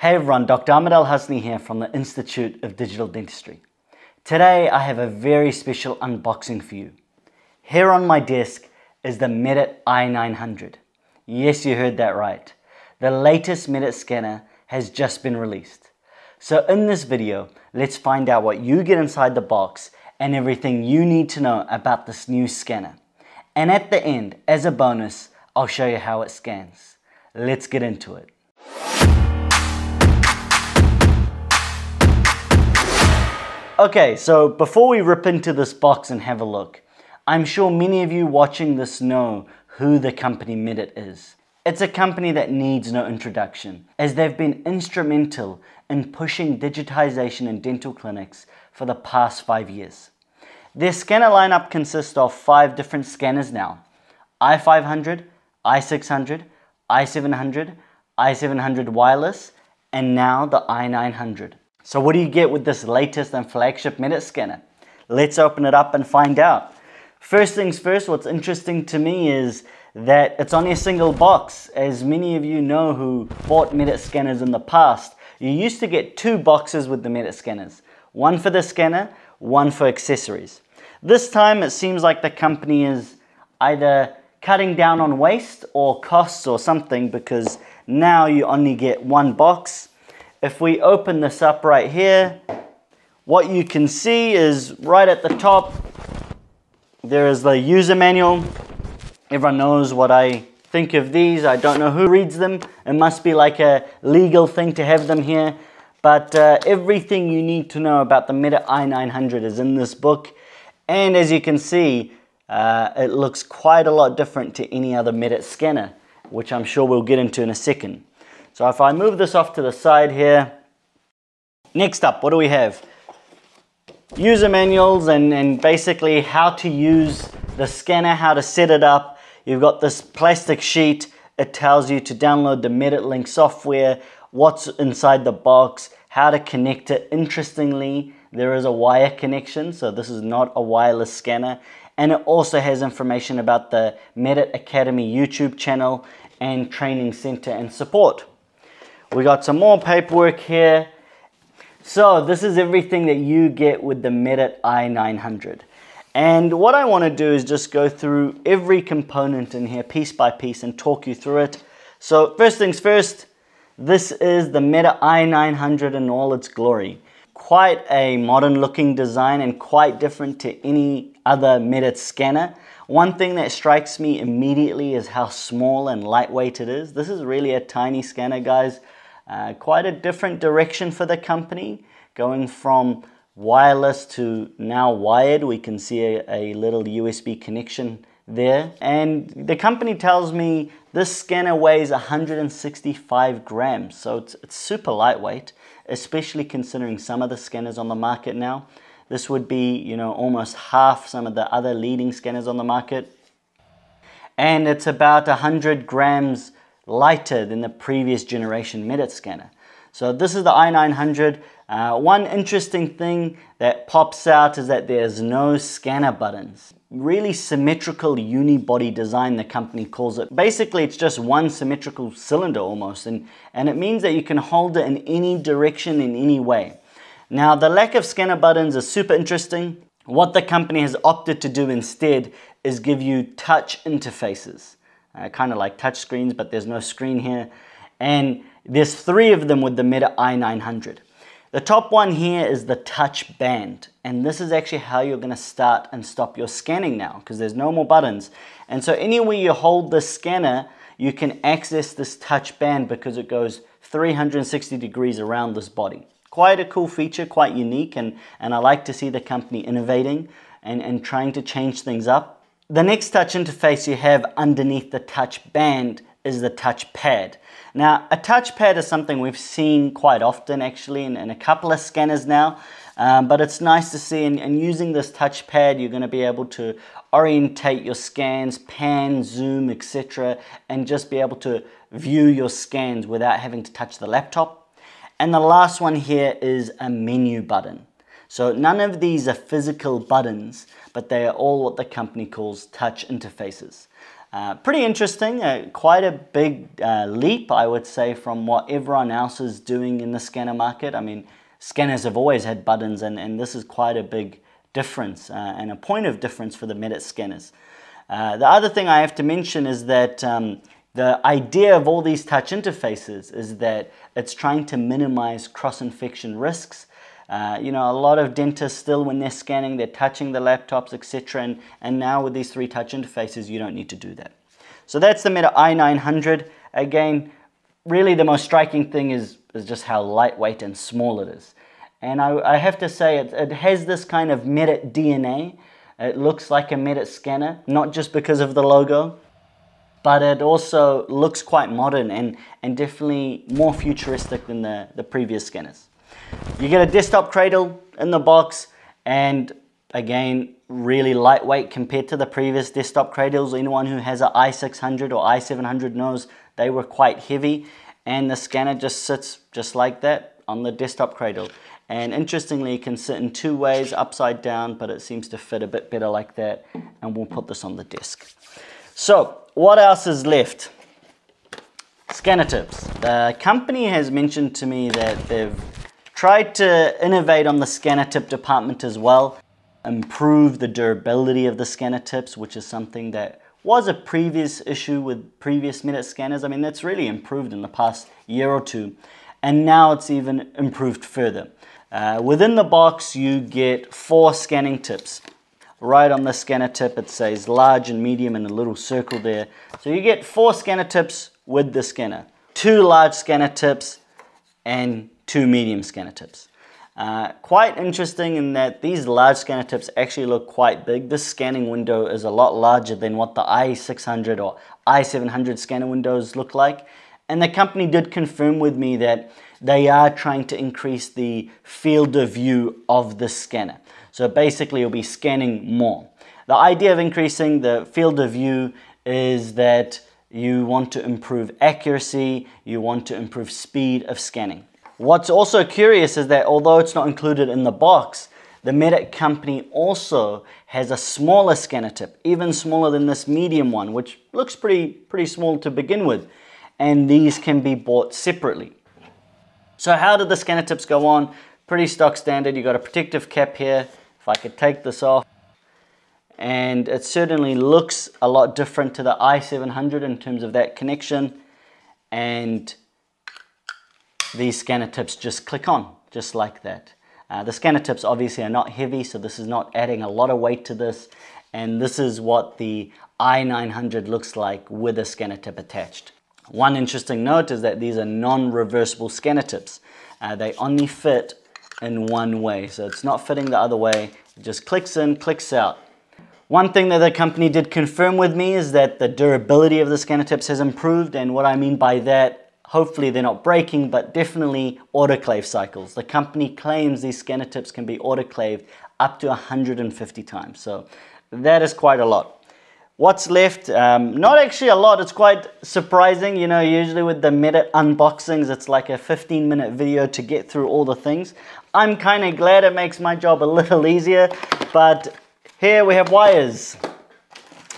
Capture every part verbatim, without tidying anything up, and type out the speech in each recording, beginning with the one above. Hey everyone, Doctor Ahmad Al-Hassiny here from the Institute of Digital Dentistry. Today I have a very special unboxing for you. Here on my desk is the Medit i nine hundred. Yes, you heard that right. The latest Medit scanner has just been released. So in this video, let's find out what you get inside the box and everything you need to know about this new scanner. And at the end, as a bonus, I'll show you how it scans. Let's get into it. Okay, so before we rip into this box and have a look, I'm sure many of you watching this know who the company Medit is. It's a company that needs no introduction, as they've been instrumental in pushing digitization in dental clinics for the past five years. Their scanner lineup consists of five different scanners now: i five hundred, i six hundred, i seven hundred, i seven hundred Wireless, and now the i nine hundred. So what do you get with this latest and flagship Medit scanner? Let's open it up and find out. First things first, what's interesting to me is that it's only a single box. As many of you know who bought Medit scanners in the past, you used to get two boxes with the Medit scanners. One for the scanner, one for accessories. This time it seems like the company is either cutting down on waste or costs or something, because now you only get one box. If we open this up right here, what you can see is right at the top, there is the user manual. Everyone knows what I think of these. I don't know who reads them. It must be like a legal thing to have them here. But uh, everything you need to know about the Medit i nine hundred is in this book. And as you can see, uh, it looks quite a lot different to any other Medit scanner, which I'm sure we'll get into in a second. So if I move this off to the side here, next up, what do we have? User manuals and, and basically how to use the scanner, how to set it up. You've got this plastic sheet. It tells you to download the MeditLink software, what's inside the box, how to connect it. Interestingly, there is a wire connection, so this is not a wireless scanner. And it also has information about the Medit Academy YouTube channel and training center and support. We got some more paperwork here. So this is everything that you get with the Medit i nine hundred. And what I want to do is just go through every component in here piece by piece and talk you through it. So first things first, this is the Medit i nine hundred in all its glory. Quite a modern looking design and quite different to any other Medit scanner. One thing that strikes me immediately is how small and lightweight it is. This is really a tiny scanner, guys. Uh, quite a different direction for the company, going from wireless to now wired. We can see a, a little U S B connection there. And the company tells me this scanner weighs one hundred sixty-five grams, so it's, it's super lightweight, especially considering some of the scanners on the market now. This would be, you know, almost half some of the other leading scanners on the market. And it's about one hundred grams lighter than the previous generation Medit scanner. So this is the i nine hundred. Uh, one interesting thing that pops out is that there's no scanner buttons. Really symmetrical unibody design, the company calls it. Basically, it's just one symmetrical cylinder almost, and, and it means that you can hold it in any direction, in any way. Now, the lack of scanner buttons is super interesting. What the company has opted to do instead is give you touch interfaces, uh, kind of like touch screens, but there's no screen here. And there's three of them with the Medit i nine hundred. The top one here is the touch band, and this is actually how you're going to start and stop your scanning now, because there's no more buttons. And so anywhere you hold the scanner, you can access this touch band because it goes three hundred sixty degrees around this body. Quite a cool feature, quite unique, and, and I like to see the company innovating and, and trying to change things up. The next touch interface you have underneath the touch band is the touch pad. Now, a touch pad is something we've seen quite often actually in, in a couple of scanners now, um, but it's nice to see, and, and using this touch pad, you're going to be able to orientate your scans, pan, zoom, et cetera, and just be able to view your scans without having to touch the laptop. And the last one here is a menu button. So none of these are physical buttons, but they are all what the company calls touch interfaces. Uh, pretty interesting, uh, quite a big uh, leap, I would say, from what everyone else is doing in the scanner market. I mean, scanners have always had buttons, and, and this is quite a big difference uh, and a point of difference for the Medit scanners. Uh, the other thing I have to mention is that um, the idea of all these touch interfaces is that it's trying to minimize cross-infection risks. Uh, you know, a lot of dentists still, when they're scanning, they're touching the laptops, et cetera. And, and now with these three touch interfaces, you don't need to do that. So that's the Medit i nine hundred. Again, really the most striking thing is, is just how lightweight and small it is. And I, I have to say, it, it has this kind of Medit D N A. It looks like a Medit scanner, not just because of the logo, but it also looks quite modern and, and definitely more futuristic than the, the previous scanners. You get a desktop cradle in the box, and again, really lightweight compared to the previous desktop cradles. Anyone who has an i six hundred or i seven hundred knows they were quite heavy, and the scanner just sits just like that on the desktop cradle. And interestingly, it can sit in two ways, upside down, but it seems to fit a bit better like that, and we'll put this on the desk. So what else is left? Scanner tips. The company has mentioned to me that they've tried to innovate on the scanner tip department as well, improve the durability of the scanner tips, which is something that was a previous issue with previous Medit scanners. I mean, that's really improved in the past year or two, and now it's even improved further. Uh, within the box, you get four scanning tips. Right on the scanner tip, it says large and medium in a little circle there. So you get four scanner tips with the scanner, two large scanner tips, and two medium scanner tips. Uh, quite interesting in that these large scanner tips actually look quite big. This scanning window is a lot larger than what the i six hundred or i seven hundred scanner windows look like. And the company did confirm with me that they are trying to increase the field of view of the scanner. So basically you'll be scanning more. The idea of increasing the field of view is that you want to improve accuracy, you want to improve speed of scanning. What's also curious is that although it's not included in the box, the Medit company also has a smaller scanner tip, even smaller than this medium one, which looks pretty, pretty small to begin with. And these can be bought separately. So how did the scanner tips go on? Pretty stock standard. You got a protective cap here. If I could take this off. And it certainly looks a lot different to the i seven hundred in terms of that connection. And these scanner tips just click on, just like that. Uh, the scanner tips obviously are not heavy, so this is not adding a lot of weight to this. And this is what the i nine hundred looks like with a scanner tip attached. One interesting note is that these are non-reversible scanner tips. Uh, they only fit in one way, so it's not fitting the other way. It just clicks in, clicks out. One thing that the company did confirm with me is that the durability of the scanner tips has improved, and what I mean by that, hopefully they're not breaking, but definitely autoclave cycles. The company claims these scanner tips can be autoclaved up to one hundred fifty times. So that is quite a lot. What's left? Um, not actually a lot. It's quite surprising. You know, usually with the Medit unboxings, it's like a fifteen minute video to get through all the things. I'm kind of glad it makes my job a little easier, but here we have wires.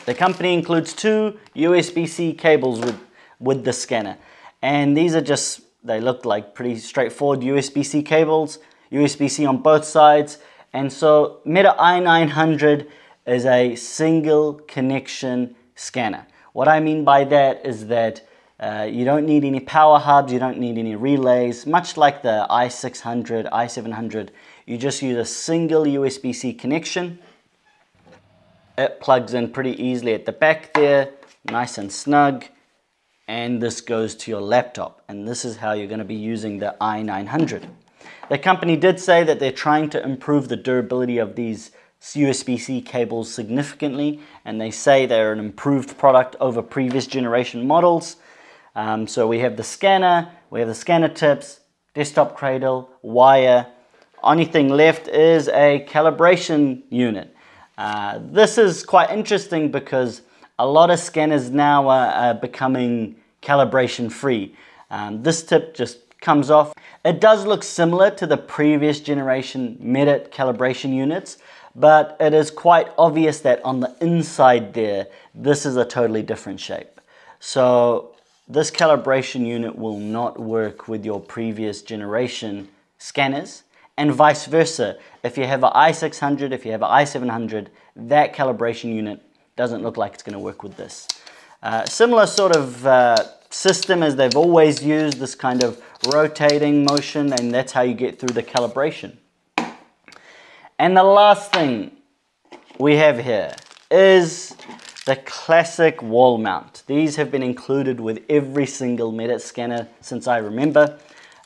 The company includes two U S B C cables with, with the scanner. And these are just, they look like pretty straightforward U S B C cables, U S B C on both sides. And so Medit i nine hundred is a single connection scanner. What I mean by that is that uh, you don't need any power hubs, you don't need any relays, much like the i six hundred, i seven hundred. You just use a single U S B C connection. It plugs in pretty easily at the back there, nice and snug. And this goes to your laptop, and this is how you're going to be using the i nine hundred. The company did say that they're trying to improve the durability of these U S B C cables significantly, and they say they're an improved product over previous generation models. Um, so we have the scanner, we have the scanner tips, desktop cradle, wire. Only thing left is a calibration unit. Uh, this is quite interesting because a lot of scanners now are, are becoming calibration free. Um, this tip just comes off. It does look similar to the previous generation Medit calibration units, but it is quite obvious that on the inside there, this is a totally different shape. So this calibration unit will not work with your previous generation scanners, and vice versa. If you have an i six hundred, if you have an i seven hundred, that calibration unit doesn't look like it's going to work with this. Uh, similar sort of uh, system as they've always used, this kind of rotating motion, and that's how you get through the calibration. And the last thing we have here is the classic wall mount. These have been included with every single Medit scanner since I remember.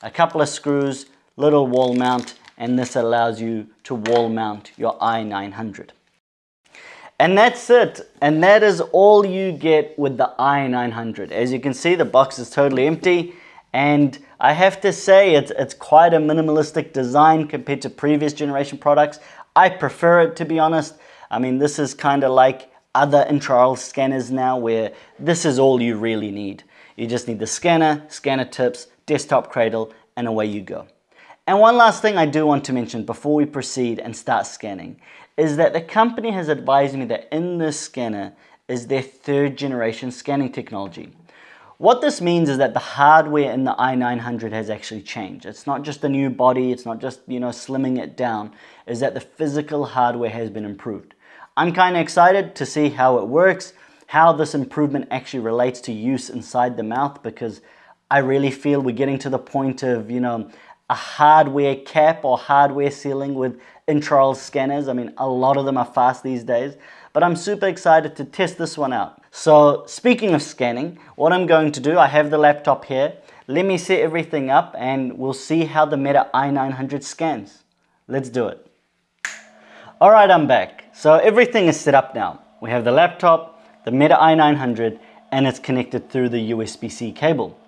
A couple of screws, little wall mount, and this allows you to wall mount your i nine hundred. And that's it, and that is all you get with the i nine hundred. As you can see, the box is totally empty, and I have to say it's, it's quite a minimalistic design compared to previous generation products. I prefer it, to be honest. I mean, this is kind of like other intraoral scanners now, where this is all you really need. You just need the scanner, scanner tips, desktop cradle, and away you go. And one last thing I do want to mention before we proceed and start scanning is that the company has advised me that in this scanner is their third generation scanning technology. What this means is that the hardware in the i nine hundred has actually changed. It's not just a new body, it's not just, you know, slimming it down, is that the physical hardware has been improved. I'm kind of excited to see how it works, how this improvement actually relates to use inside the mouth, because I really feel we're getting to the point of, you know, a hardware cap or hardware ceiling with intraoral scanners. I mean, a lot of them are fast these days, but I'm super excited to test this one out. So speaking of scanning, what I'm going to do, I have the laptop here. Let me set everything up and we'll see how the Medit i nine hundred scans. Let's do it. All right, I'm back. So everything is set up now. We have the laptop, the Medit i nine hundred, and it's connected through the U S B C cable.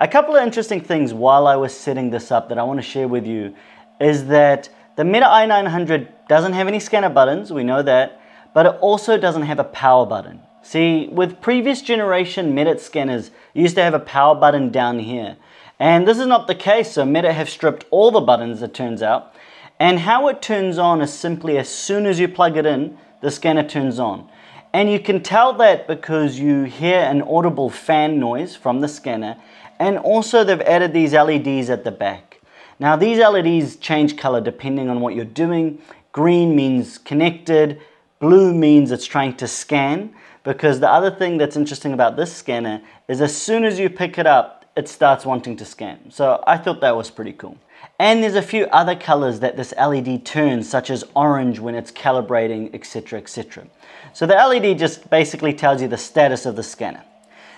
A couple of interesting things while I was setting this up that I want to share with you is that the Medit i nine hundred doesn't have any scanner buttons, we know that, but it also doesn't have a power button. See, with previous generation Medit scanners, you used to have a power button down here. And this is not the case, so Medit have stripped all the buttons, it turns out. And how it turns on is simply as soon as you plug it in, the scanner turns on. And you can tell that because you hear an audible fan noise from the scanner. And also they've added these L E Ds at the back. Now these L E Ds change color depending on what you're doing. Green means connected, blue means it's trying to scan, because the other thing that's interesting about this scanner is as soon as you pick it up, it starts wanting to scan. So I thought that was pretty cool. And there's a few other colors that this L E D turns, such as orange when it's calibrating, et cetera, et cetera. So the L E D just basically tells you the status of the scanner.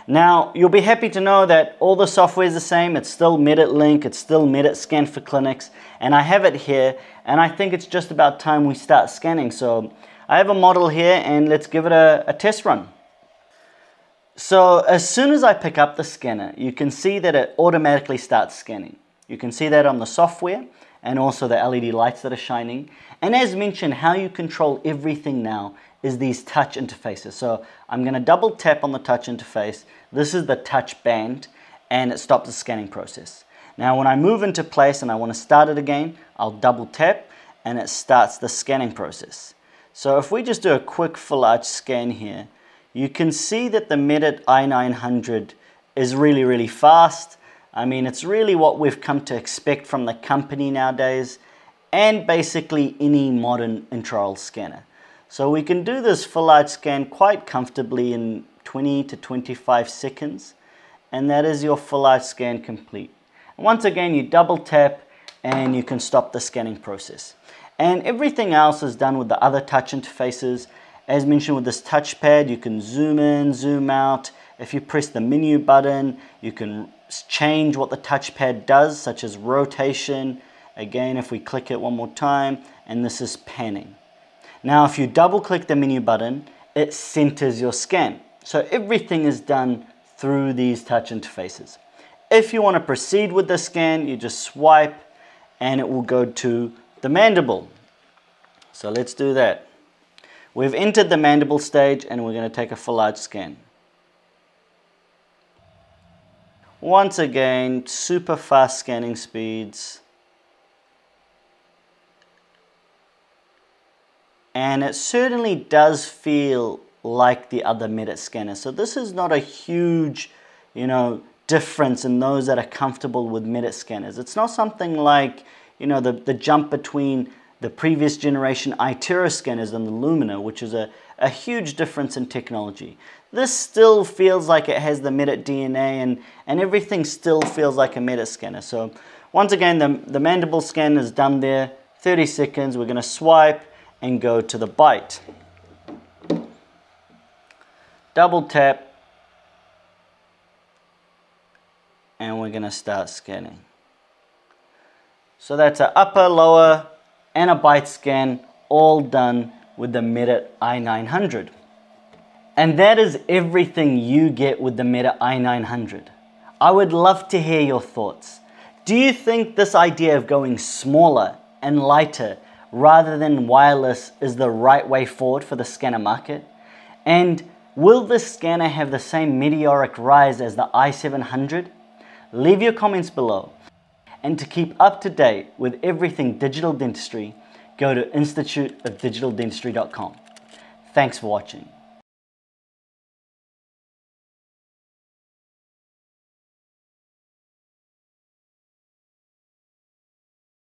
Now, you'll be happy to know that all the software is the same. It's still MeditLink, it's still Medit Scan for Clinics, and I have it here, and I think it's just about time we start scanning. So I have a model here, and let's give it a, a test run. So as soon as I pick up the scanner, you can see that it automatically starts scanning. You can see that on the software, and also the L E D lights that are shining. And as mentioned, how you control everything now is these touch interfaces. So I'm gonna double tap on the touch interface. This is the touch band, and it stops the scanning process. Now when I move into place and I wanna start it again, I'll double tap and it starts the scanning process. So if we just do a quick full arch scan here, you can see that the Medit i nine hundred is really, really fast. I mean, it's really what we've come to expect from the company nowadays, and basically any modern intraoral scanner. So we can do this full arch scan quite comfortably in twenty to twenty-five seconds. And that is your full arch scan complete. And once again, you double tap and you can stop the scanning process. And everything else is done with the other touch interfaces. As mentioned, with this touchpad, you can zoom in, zoom out. If you press the menu button, you can change what the touchpad does, such as rotation. Again, if we click it one more time, and this is panning. Now, if you double click the menu button, it centers your scan. So everything is done through these touch interfaces. If you want to proceed with the scan, you just swipe and it will go to the mandible. So let's do that. We've entered the mandible stage and we're going to take a full arch scan. Once again, super fast scanning speeds. And it certainly does feel like the other Medit scanner. So this is not a huge, you know, difference in those that are comfortable with Medit scanners. It's not something like, you know, the, the jump between the previous generation itero scanners and the Lumina, which is a, a huge difference in technology. This still feels like it has the Medit D N A, and, and everything still feels like a Medit scanner. So once again, the, the mandible scan is done there, thirty seconds. We're gonna swipe and go to the bite. Double tap, and we're gonna start scanning. So that's an upper, lower, and a bite scan, all done with the Medit i nine hundred. And that is everything you get with the Medit i nine hundred. I would love to hear your thoughts. Do you think this idea of going smaller and lighter rather than wireless is the right way forward for the scanner market? And will this scanner have the same meteoric rise as the i seven hundred? Leave your comments below. And to keep up to date with everything digital dentistry, go to institute of digital dentistry dot com. Thanks for watching.